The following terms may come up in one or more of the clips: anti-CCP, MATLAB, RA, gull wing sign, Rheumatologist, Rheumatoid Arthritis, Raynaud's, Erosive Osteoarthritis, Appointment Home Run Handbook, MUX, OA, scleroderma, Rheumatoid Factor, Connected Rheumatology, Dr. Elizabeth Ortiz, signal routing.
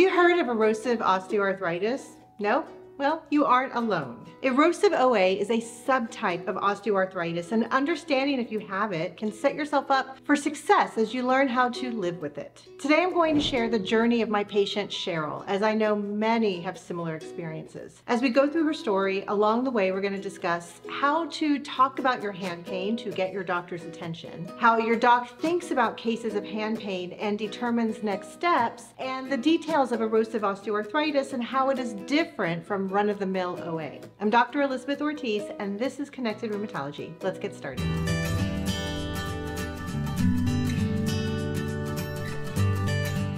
you heard of erosive osteoarthritis? No? Well, you aren't alone. Erosive OA is a subtype of osteoarthritis, and understanding if you have it can set yourself up for success as you learn how to live with it. Today, I'm going to share the journey of my patient, Cheryl, as I know many have similar experiences. As we go through her story, along the way, we're going to discuss how to talk about your hand pain to get your doctor's attention, how your doc thinks about cases of hand pain and determines next steps, and the details of erosive osteoarthritis and how it is different from run-of-the-mill OA. I'm Dr. Elizabeth Ortiz, and this is Connected Rheumatology. Let's get started.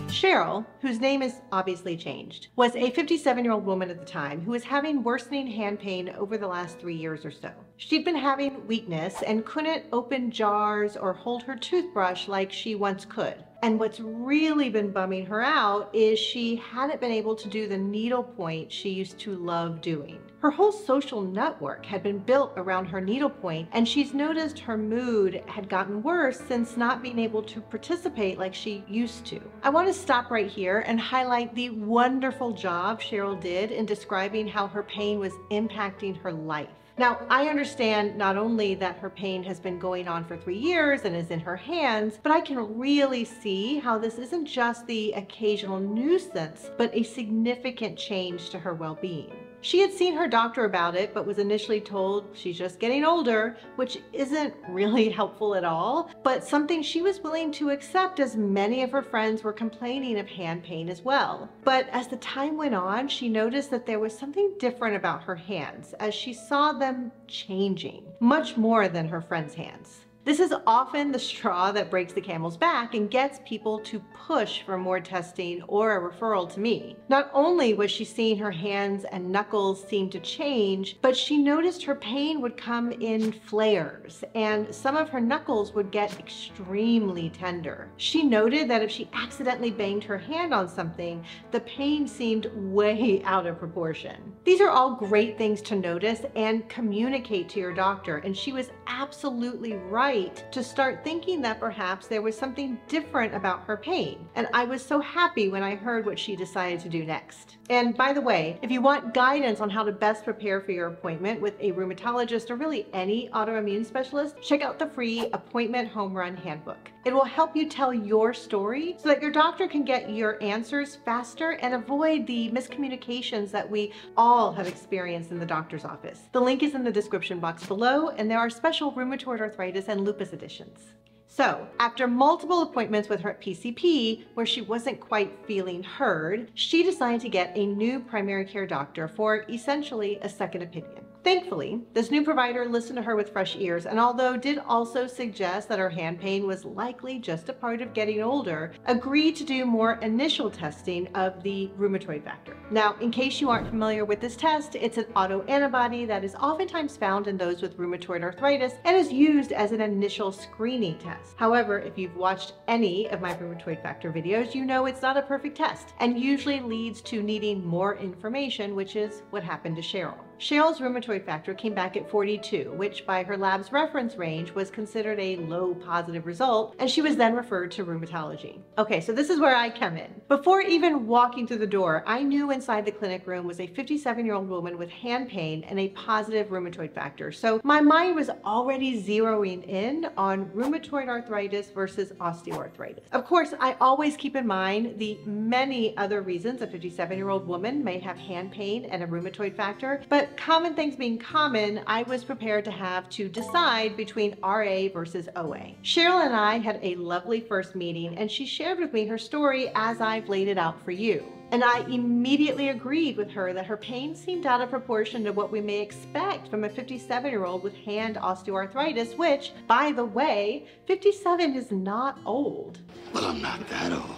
Cheryl, whose name is obviously changed, was a 57-year-old woman at the time who was having worsening hand pain over the last 3 years or so. She'd been having weakness and couldn't open jars or hold her toothbrush like she once could. And what's really been bumming her out is she hadn't been able to do the needlepoint she used to love doing. Her whole social network had been built around her needlepoint, and she's noticed her mood had gotten worse since not being able to participate like she used to. I want to stop right here and highlight the wonderful job Cheryl did in describing how her pain was impacting her life. Now, I understand not only that her pain has been going on for 3 years and is in her hands, but I can really see how this isn't just the occasional nuisance, but a significant change to her well-being. She had seen her doctor about it, but was initially told she's just getting older, which isn't really helpful at all, but something she was willing to accept as many of her friends were complaining of hand pain as well. But as the time went on, she noticed that there was something different about her hands as she saw them changing, much more than her friends' hands. This is often the straw that breaks the camel's back and gets people to push for more testing or a referral to me. Not only was she seeing her hands and knuckles seem to change, but she noticed her pain would come in flares, and some of her knuckles would get extremely tender. She noted that if she accidentally banged her hand on something, the pain seemed way out of proportion. These are all great things to notice and communicate to your doctor, and she was absolutely right to start thinking that perhaps there was something different about her pain. And I was so happy when I heard what she decided to do next. And by the way, if you want guidance on how to best prepare for your appointment with a rheumatologist or really any autoimmune specialist, check out the free Appointment Home Run Handbook. It will help you tell your story so that your doctor can get your answers faster and avoid the miscommunications that we all have experienced in the doctor's office. The link is in the description box below, and there are special rheumatoid arthritis and lupus editions. So, after multiple appointments with her PCP, where she wasn't quite feeling heard, she decided to get a new primary care doctor for essentially a second opinion. Thankfully, this new provider listened to her with fresh ears, and although did also suggest that her hand pain was likely just a part of getting older, agreed to do more initial testing of the rheumatoid factor. Now, in case you aren't familiar with this test, it's an autoantibody that is oftentimes found in those with rheumatoid arthritis and is used as an initial screening test. However, if you've watched any of my rheumatoid factor videos, you know it's not a perfect test and usually leads to needing more information, which is what happened to Cheryl. Cheryl's rheumatoid factor came back at 42, which by her lab's reference range was considered a low positive result, and she was then referred to rheumatology. Okay, so this is where I come in. Before even walking through the door, I knew inside the clinic room was a 57-year-old woman with hand pain and a positive rheumatoid factor, so my mind was already zeroing in on rheumatoid arthritis versus osteoarthritis. Of course, I always keep in mind the many other reasons a 57-year-old woman may have hand pain and a rheumatoid factor, but common things being common, I was prepared to have to decide between RA versus OA. Cheryl and I had a lovely first meeting, and she shared with me her story as I've laid it out for you. And I immediately agreed with her that her pain seemed out of proportion to what we may expect from a 57-year-old with hand osteoarthritis, which, by the way, 57 is not old. Well, I'm not that old.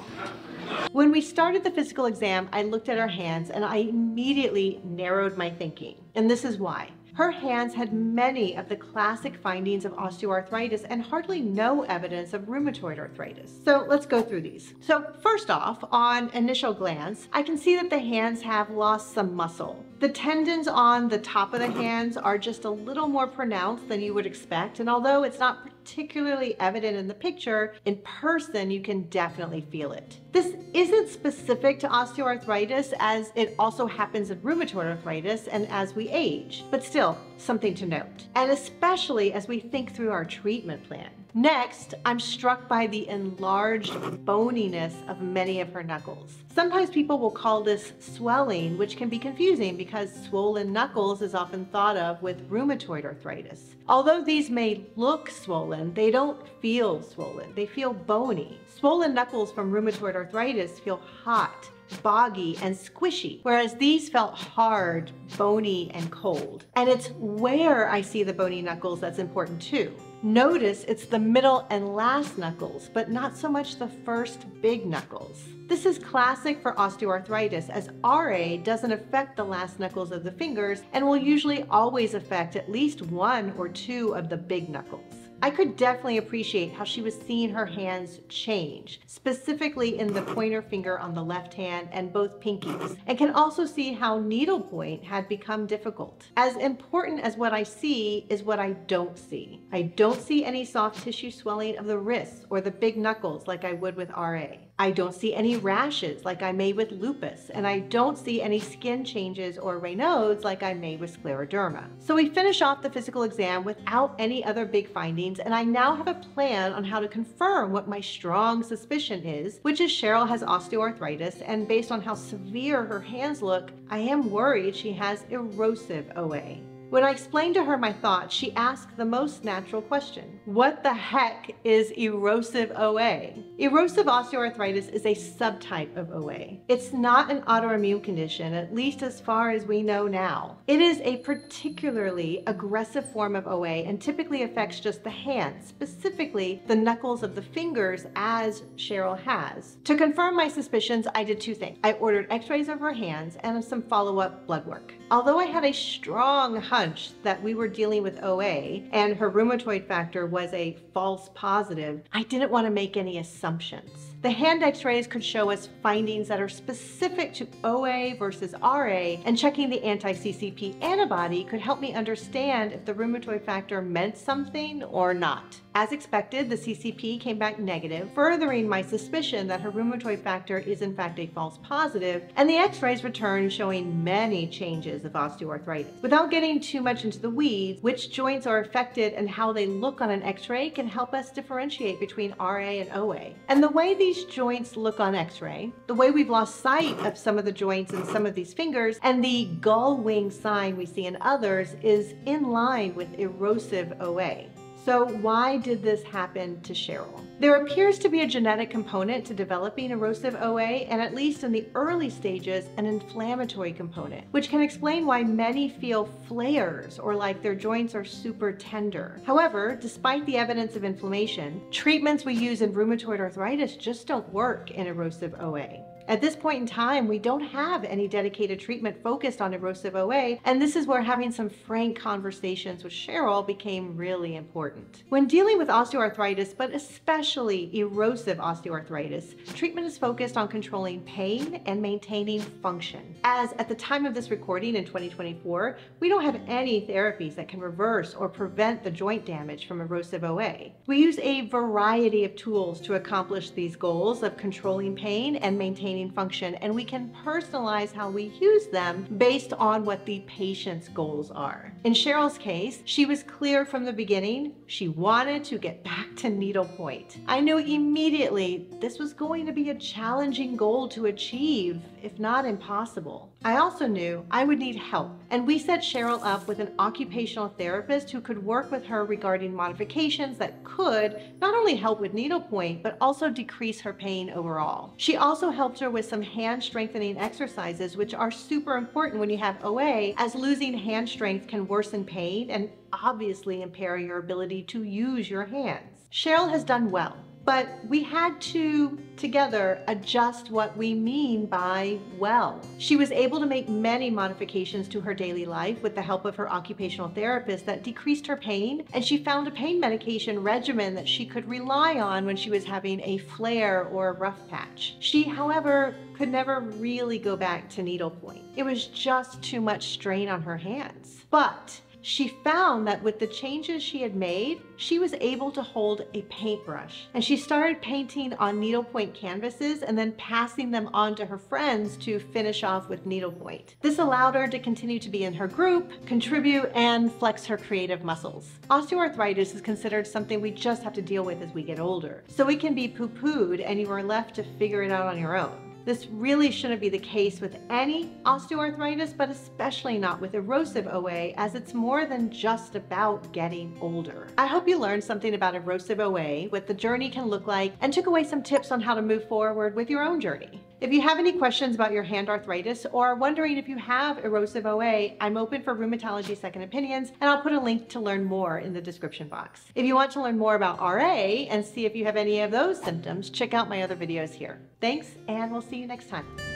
When we started the physical exam, I looked at her hands and I immediately narrowed my thinking. And this is why. Her hands had many of the classic findings of osteoarthritis and hardly no evidence of rheumatoid arthritis. So let's go through these. So first off, on initial glance, I can see that the hands have lost some muscle. The tendons on the top of the hands are just a little more pronounced than you would expect, and although it's not particularly evident in the picture, in person you can definitely feel it. This isn't specific to osteoarthritis, as it also happens in rheumatoid arthritis and as we age, but still something to note, and especially as we think through our treatment plan. Next, I'm struck by the enlarged boniness of many of her knuckles. Sometimes people will call this swelling, which can be confusing because swollen knuckles is often thought of with rheumatoid arthritis. Although these may look swollen, they don't feel swollen. They feel bony. Swollen knuckles from rheumatoid arthritis feel hot, boggy, and squishy, whereas these felt hard, bony, and cold. And it's where I see the bony knuckles that's important too. Notice it's the middle and last knuckles, but not so much the first big knuckles. This is classic for osteoarthritis, as RA doesn't affect the last knuckles of the fingers and will usually always affect at least one or two of the big knuckles. I could definitely appreciate how she was seeing her hands change, specifically in the pointer finger on the left hand and both pinkies, and can also see how needlepoint had become difficult. As important as what I see is what I don't see. I don't see any soft tissue swelling of the wrists or the big knuckles like I would with RA. I don't see any rashes like I may with lupus, and I don't see any skin changes or Raynaud's like I may with scleroderma. So we finish off the physical exam without any other big findings, and I now have a plan on how to confirm what my strong suspicion is, which is Cheryl has osteoarthritis, and based on how severe her hands look, I am worried she has erosive OA. When I explained to her my thoughts, she asked the most natural question. What the heck is erosive OA? Erosive osteoarthritis is a subtype of OA. It's not an autoimmune condition, at least as far as we know now. It is a particularly aggressive form of OA and typically affects just the hands, specifically the knuckles of the fingers, as Cheryl has. To confirm my suspicions, I did two things. I ordered x-rays of her hands and some follow-up blood work. Although I had a strong hunch that we were dealing with OA and her rheumatoid factor was a false positive, I didn't want to make any assumptions. The hand x-rays could show us findings that are specific to OA versus RA, and checking the anti-CCP antibody could help me understand if the rheumatoid factor meant something or not. As expected, the CCP came back negative, furthering my suspicion that her rheumatoid factor is in fact a false positive, and the x-rays returned showing many changes of osteoarthritis. Without getting too much into the weeds, which joints are affected and how they look on an x-ray can help us differentiate between RA and OA. And the way these joints look on x-ray, the way we've lost sight of some of the joints in some of these fingers, and the gull wing sign we see in others is in line with erosive OA. So why did this happen to Cheryl? There appears to be a genetic component to developing erosive OA, and at least in the early stages, an inflammatory component, which can explain why many feel flares or like their joints are super tender. However, despite the evidence of inflammation, treatments we use in rheumatoid arthritis just don't work in erosive OA. At this point in time, we don't have any dedicated treatment focused on erosive OA, and this is where having some frank conversations with Cheryl became really important. When dealing with osteoarthritis, but especially erosive osteoarthritis, treatment is focused on controlling pain and maintaining function. As at the time of this recording in 2024, we don't have any therapies that can reverse or prevent the joint damage from erosive OA. We use a variety of tools to accomplish these goals of controlling pain and maintaining function, and we can personalize how we use them based on what the patient's goals are. In Cheryl's case, she was clear from the beginning she wanted to get back to needlepoint. I knew immediately this was going to be a challenging goal to achieve, if not impossible. I also knew I would need help, and we set Cheryl up with an occupational therapist who could work with her regarding modifications that could not only help with needlepoint, but also decrease her pain overall. She also helped her with some hand strengthening exercises, which are super important when you have OA, as losing hand strength can worsen pain and obviously impair your ability to use your hands. Cheryl has done well, but we had to together adjust what we mean by well. She was able to make many modifications to her daily life with the help of her occupational therapist that decreased her pain, and she found a pain medication regimen that she could rely on when she was having a flare or a rough patch. She, however, could never really go back to needlepoint. It was just too much strain on her hands. But She found that with the changes she had made, she was able to hold a paintbrush. And she started painting on needlepoint canvases and then passing them on to her friends to finish off with needlepoint. This allowed her to continue to be in her group, contribute, and flex her creative muscles. Osteoarthritis is considered something we just have to deal with as we get older. So it can be poo-pooed and you are left to figure it out on your own. This really shouldn't be the case with any osteoarthritis, but especially not with erosive OA, as it's more than just about getting older. I hope you learned something about erosive OA, what the journey can look like, and took away some tips on how to move forward with your own journey. If you have any questions about your hand arthritis or are wondering if you have erosive OA, I'm open for rheumatology second opinions, and I'll put a link to learn more in the description box. If you want to learn more about RA and see if you have any of those symptoms, check out my other videos here. Thanks, and we'll see you next time.